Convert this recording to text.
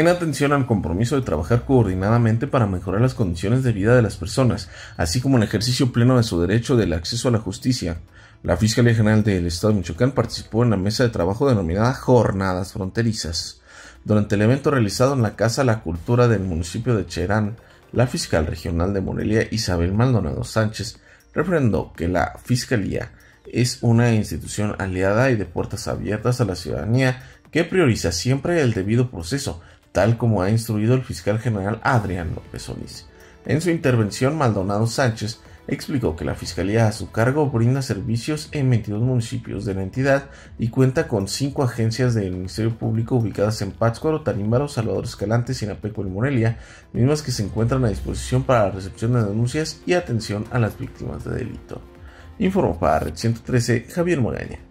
en atención al compromiso de trabajar coordinadamente para mejorar las condiciones de vida de las personas, así como el ejercicio pleno de su derecho del acceso a la justicia. La Fiscalía General del Estado de Michoacán participó en la mesa de trabajo denominada Jornadas Fronterizas. Durante el evento realizado en la Casa de la Cultura del municipio de Cherán, la fiscal regional de Morelia, Isabel Maldonado Sánchez, refrendó que la Fiscalía es una institución aliada y de puertas abiertas a la ciudadanía que prioriza siempre el debido proceso, tal como ha instruido el fiscal general Adrián López Solís. En su intervención, Maldonado Sánchez explicó que la Fiscalía a su cargo brinda servicios en 22 municipios de la entidad y cuenta con 5 agencias del Ministerio Público ubicadas en Pátzcuaro, Tarímbaro, Salvador Escalante, Zinapécuaro y Morelia, mismas que se encuentran a disposición para la recepción de denuncias y atención a las víctimas de delito. Informó para Red 113, Javier Magaña.